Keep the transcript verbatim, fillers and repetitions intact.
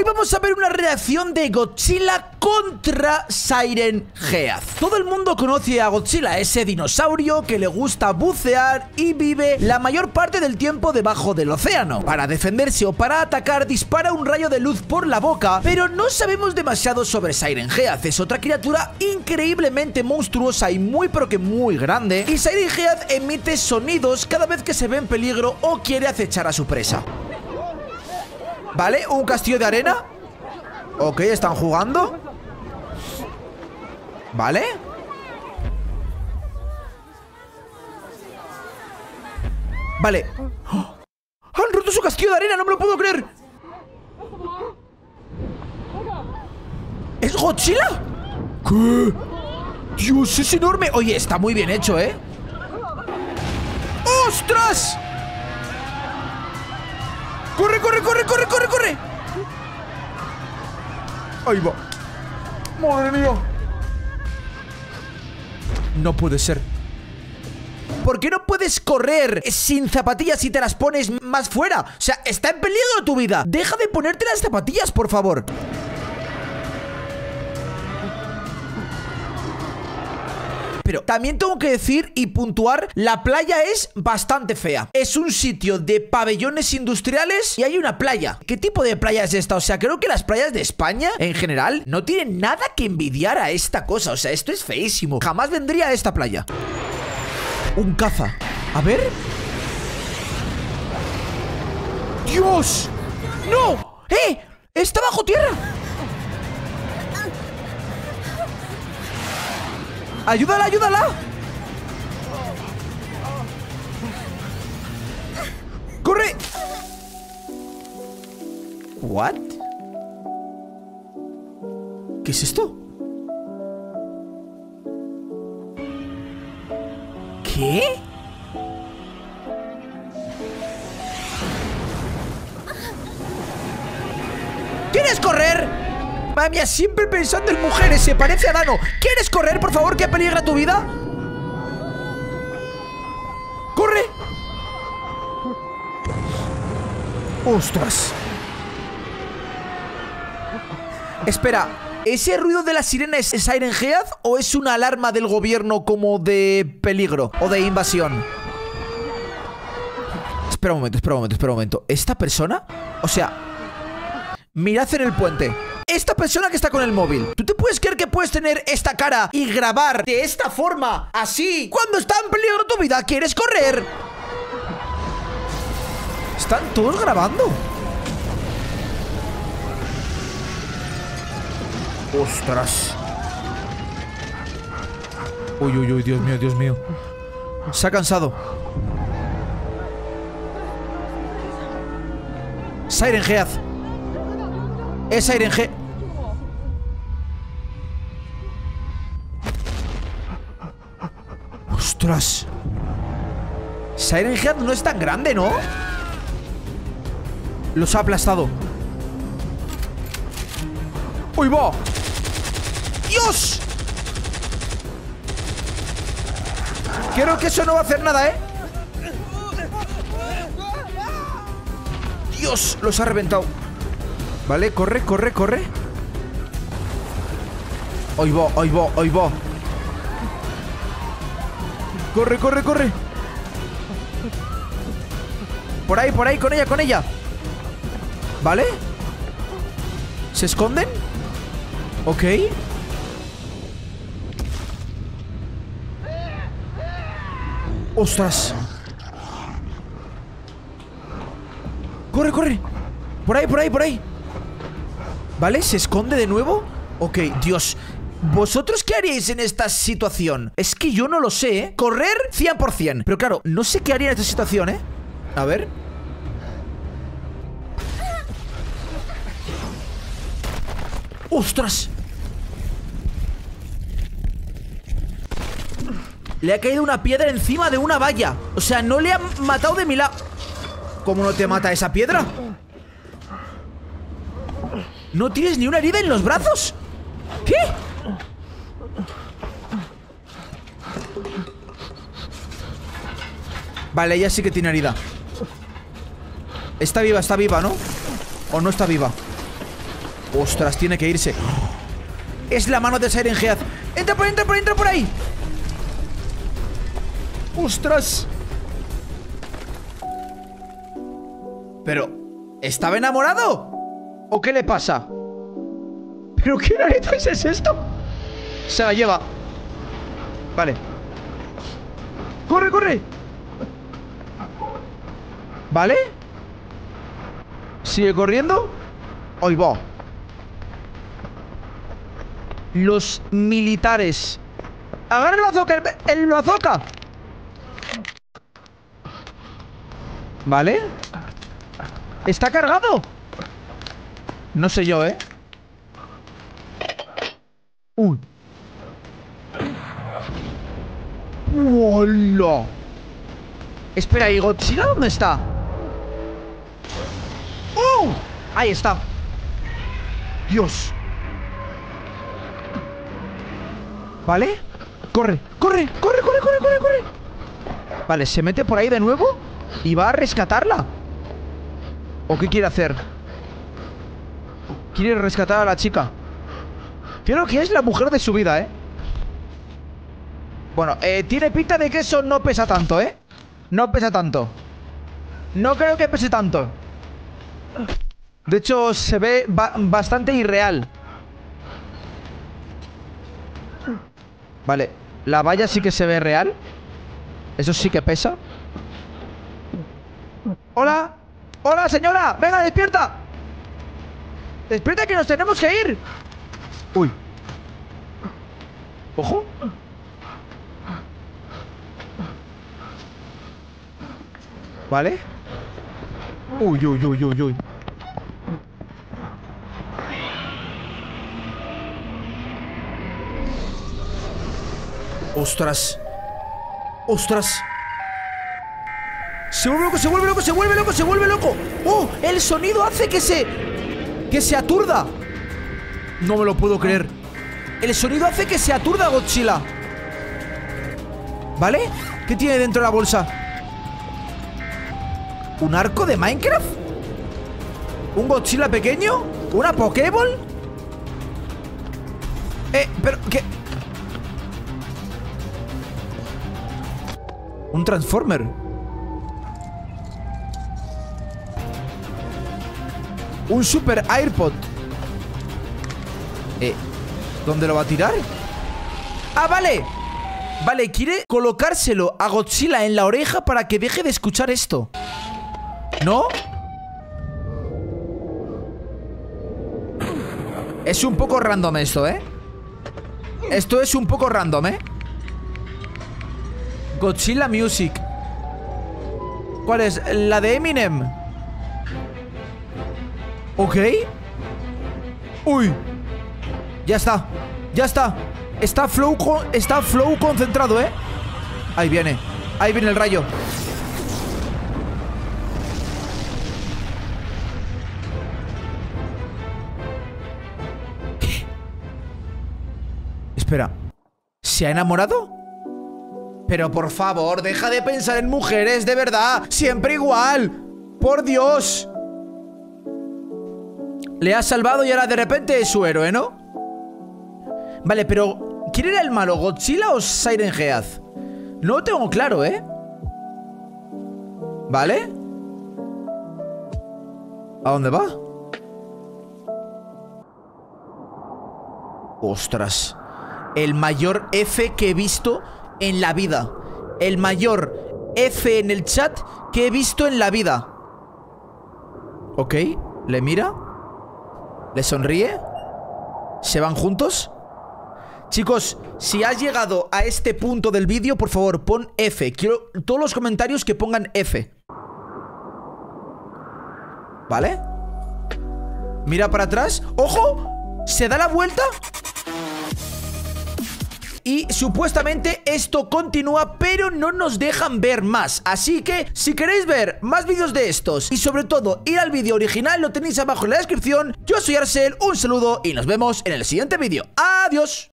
Hoy vamos a ver una reacción de Godzilla contra Siren Head. Todo el mundo conoce a Godzilla, ese dinosaurio que le gusta bucear y vive la mayor parte del tiempo debajo del océano. Para defenderse o para atacar dispara un rayo de luz por la boca, pero no sabemos demasiado sobre Siren Head. Es otra criatura increíblemente monstruosa y muy pero que muy grande, y Siren Head emite sonidos cada vez que se ve en peligro o quiere acechar a su presa. ¿Vale? ¿Un castillo de arena? Ok, están jugando. ¿Vale? Vale. ¡Oh! ¡Han roto su castillo de arena! ¡No me lo puedo creer! ¿Es Godzilla? ¿Qué? ¡Dios, es enorme! Oye, está muy bien hecho, ¿eh? ¡Ostras! ¡Corre, corre, corre, corre, corre, corre! Ahí va. ¡Madre mía! No puede ser. ¿Por qué no puedes correr sin zapatillas si te las pones más fuera? O sea, está en peligro tu vida. Deja de ponerte las zapatillas, por favor. Pero también tengo que decir y puntuar, la playa es bastante fea. Es un sitio de pabellones industriales y hay una playa. ¿Qué tipo de playa es esta? O sea, creo que las playas de España, en general, no tienen nada que envidiar a esta cosa. O sea, esto es feísimo. Jamás vendría a esta playa. Un caza. A ver. ¡Dios! ¡No! ¡Eh! ¡Está bajo tierra! ¡Ayúdala, ayúdala! ¡Corre! ¿What? ¿Qué es esto? ¿Qué? ¿Quieres correr? Madre mía, siempre pensando en mujeres, se parece a Dano. ¿Quieres correr, por favor, que peligra tu vida? ¡Corre! ¡Ostras! Espera, ¿ese ruido de la sirena es Siren Head o es una alarma del gobierno como de peligro o de invasión? Espera un momento, espera un momento, espera un momento. ¿Esta persona? O sea, mirad en el puente. Esta persona que está con el móvil, ¿tú te puedes creer que puedes tener esta cara y grabar de esta forma, así, cuando está en peligro tu vida? ¿Quieres correr? Están todos grabando. ¡Ostras! Uy, uy, uy, Dios mío, Dios mío. Se ha cansado. Siren Head. Es Siren Head. ¡Ostras! Siren Head no es tan grande, ¿no? Los ha aplastado. ¡Uy, va! ¡Dios! Creo que eso no va a hacer nada, ¿eh? ¡Dios! Los ha reventado. Vale, corre, corre, corre. Ahí va, ahí va, ahí va. Corre, corre, corre. Por ahí, por ahí, con ella, con ella. ¿Vale? ¿Se esconden? Ok. ¡Ostras! Corre, corre. Por ahí, por ahí, por ahí. ¿Vale? ¿Se esconde de nuevo? Ok, Dios. ¿Vosotros qué haríais en esta situación? Es que yo no lo sé, ¿eh? Correr cien por cien. Pero claro, no sé qué haría en esta situación, ¿eh? A ver. ¡Ostras! Le ha caído una piedra encima de una valla. O sea, no le han matado de milagro. ¿Cómo no te mata esa piedra? ¿No tienes ni una herida en los brazos? ¿Qué? Vale, ella sí que tiene herida. Está viva, está viva, ¿no? ¿O no está viva? Ostras, tiene que irse. Es la mano de Siren Head. Entra por ahí, entra por ahí, entra por ahí. Ostras. Pero, ¿estaba enamorado? ¿O qué le pasa? ¿Pero qué narices es esto? Se la lleva. Vale. ¡Corre, corre! ¿Vale? ¿Sigue corriendo? ¡Ahí va! Los militares. ¡Agarra el bazooka! ¡El, el bazooka! ¿Vale? ¿Está cargado? No sé yo, ¿eh? ¡Uy! ¡Hola! Espera, ¿y Godzilla dónde está? ¡Oh! Ahí está. Dios. ¿Vale? Corre, corre, corre, corre, corre, corre, corre. Vale, se mete por ahí de nuevo y va a rescatarla. ¿O qué quiere hacer? Quiere rescatar a la chica. Creo que es la mujer de su vida, ¿eh? Bueno, eh, tiene pinta de que eso no pesa tanto, ¿eh? No pesa tanto. No creo que pese tanto. De hecho, se ve ba- bastante irreal. Vale, la valla sí que se ve real. Eso sí que pesa. ¡Hola! ¡Hola, señora! ¡Venga, despierta! ¡Despierta que nos tenemos que ir! ¡Uy! ¡Ojo! ¿Vale? Uy, uy, uy, uy, uy. Ostras. Ostras. Se vuelve loco, se vuelve loco, se vuelve loco, se vuelve loco. ¡Oh! El sonido hace que se... que se aturda. No me lo puedo creer. El sonido hace que se aturda Godzilla. ¿Vale? ¿Qué tiene dentro de la bolsa? ¿Un arco de Minecraft? ¿Un Godzilla pequeño? ¿Una Pokéball? Eh, pero, ¿qué? ¿Un Transformer? ¿Un Super AirPod? Eh, ¿dónde lo va a tirar? ¡Ah, vale! Vale, quiere colocárselo a Godzilla en la oreja para que deje de escuchar esto. ¿No? Es un poco random esto, ¿eh? Esto es un poco random, ¿eh? Godzilla Music. ¿Cuál es? La de Eminem. Ok. Uy. Ya está. Ya está. Está flow, con... está flow concentrado, ¿eh? Ahí viene. Ahí viene el rayo. Espera, ¿se ha enamorado? Pero por favor, deja de pensar en mujeres, de verdad. Siempre igual. Por Dios. Le ha salvado y ahora de repente es su héroe, ¿no? Vale, pero ¿quién era el malo? ¿Godzilla o Siren Head? No lo tengo claro, ¿eh? ¿Vale? ¿A dónde va? Ostras. El mayor F que he visto en la vida. El mayor F en el chat que he visto en la vida. Ok, le mira. Le sonríe. ¿Se van juntos? Chicos, si has llegado a este punto del vídeo, por favor, pon F. Quiero todos los comentarios que pongan F. ¿Vale? Mira para atrás. ¡Ojo! ¿Se da la vuelta? Y supuestamente esto continúa, pero no nos dejan ver más. Así que si queréis ver más vídeos de estos y sobre todo ir al vídeo original, lo tenéis abajo en la descripción. Yo soy Arsel, un saludo y nos vemos en el siguiente vídeo. Adiós.